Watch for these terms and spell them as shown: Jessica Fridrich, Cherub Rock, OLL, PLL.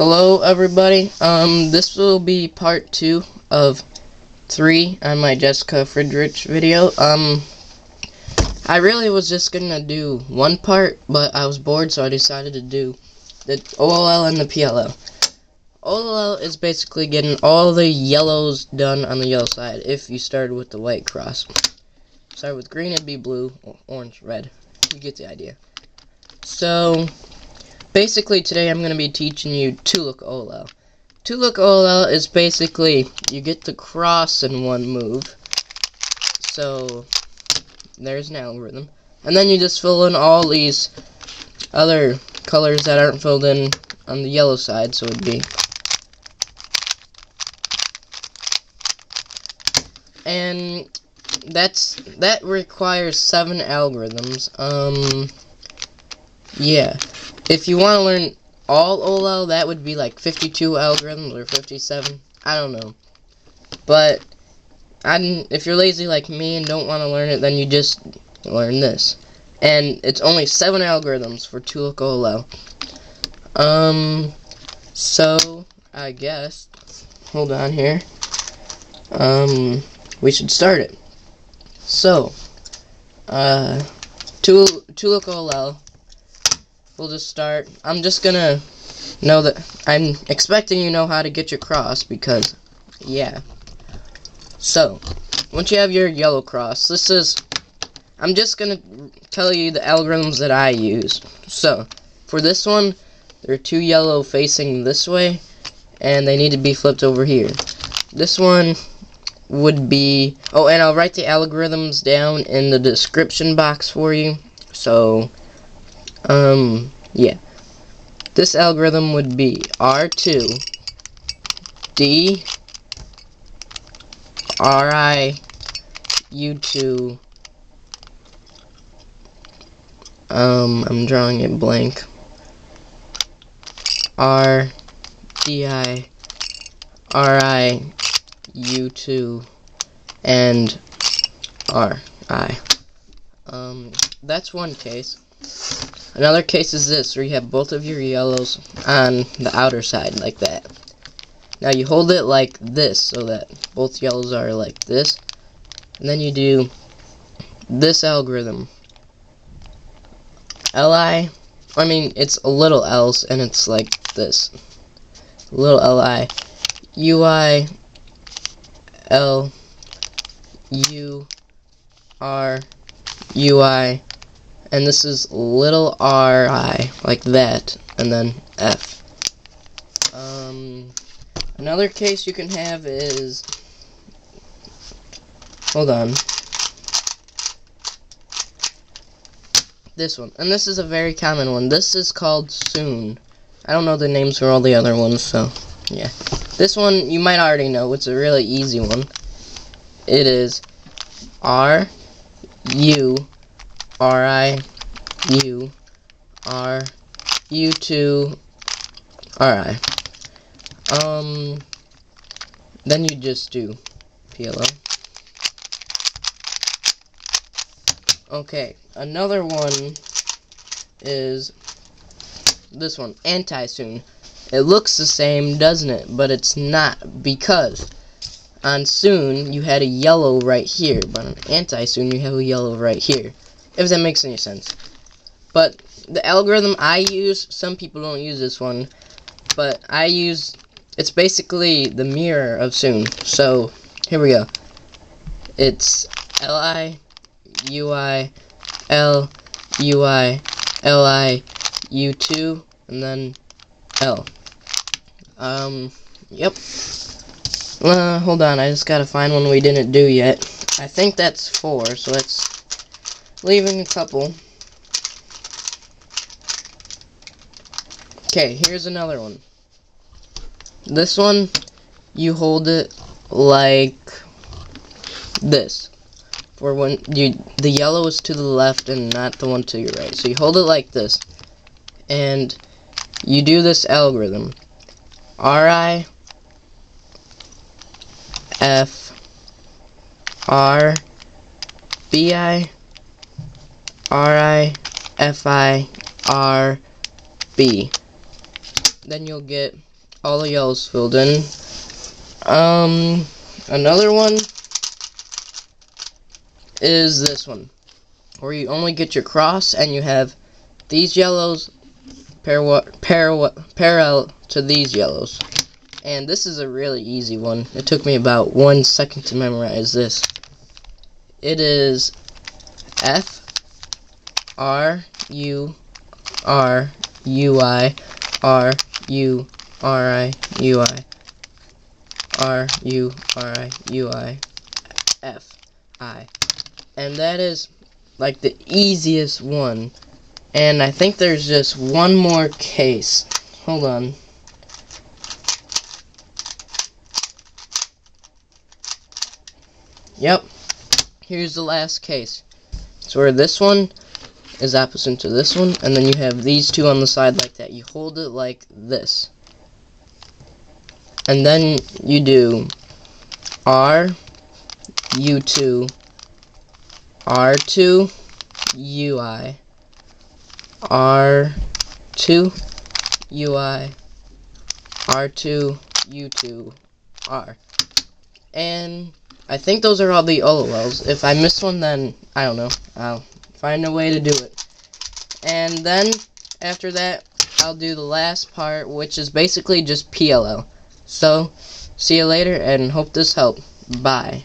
Hello everybody, this will be part 2 of 3 on my Jessica Fridrich video. I really was just gonna do one part, but I was bored, so I decided to do the OLL and the PLL. OLL is basically getting all the yellows done on the yellow side if you started with the white cross. Start with green, it'd be blue, orange, red. You get the idea. So basically, today I'm going to be teaching you two-look OLL. Two-look OLL is basically, you get the cross in one move. So, there's an algorithm. And then you just fill in all these other colors that aren't filled in on the yellow side, so it'd be. And that requires 7 algorithms. Yeah. If you want to learn all OLL, that would be like 52 algorithms or 57. I don't know. But if you're lazy like me and don't want to learn it, then you just learn this. And it's only 7 algorithms for two-look OLL. So I guess, hold on here. We should start it. So, two-look OLL. We'll just start. I'm just gonna know that I'm expecting you know how to get your cross because, yeah. So, once you have your yellow cross, this is. I'm just gonna tell you the algorithms that I use. So, for this one, there are 2 yellow facing this way, and they need to be flipped over here. This one would be. Oh, and I'll write the algorithms down in the description box for you. So. Yeah. This algorithm would be R2 D RI U2. I'm drawing it blank. R D I RI U2 and RI. That's one case. Another case is this, where you have both of your yellows on the outer side, like that. Now you hold it like this, so that both yellows are like this. And then you do this algorithm. Li, I mean, it's a little else, and it's like this. Little li. Ui. L. U. R. Ui. And this is little ri, like that, and then f. Another case you can have is, hold on, this one. And this is a very common one. This is called soon. I don't know the names for all the other ones, so, yeah. This one you might already know. It's a really easy one. It is r, u, RI, U, R, U2, RI. Then you just do PLL. Okay, another one is this one, anti-soon. It looks the same, doesn't it? But it's not, because on soon you had a yellow right here, but on anti-soon you have a yellow right here. If that makes any sense. But the algorithm I use, some people don't use this one, but I use, it's basically the mirror of soon. So here we go. It's li, ui, l, ui, li, u2, and then l. Yep. Hold on, I just gotta find one we didn't do yet. I think that's 4, so let's. Leaving a couple. Okay, here's another one. This one, you hold it like this. For when the yellow is to the left and not the one to your right. So you hold it like this. And you do this algorithm. RI F R BI RI FI RB. Then you'll get all the yellows filled in. Another one is this one, where you only get your cross and you have these yellows parallel to these yellows. And this is a really easy one. It took me about 1 second to memorize this. It is FRURUIRURIUIRURIUIFI. And that is like the easiest one. And I think there's just one more case. Hold on. Yep. Here's the last case. It's where this one is opposite to this one, and then you have these two on the side like that. You hold it like this. And then you do R2 UI R2 UI R2 U2 R. And I think those are all the OLLs. If I miss one, then I don't know. I'll find a way to do it. And then after that, I'll do the last part, which is basically just PLL. So, see you later, and hope this helped. Bye.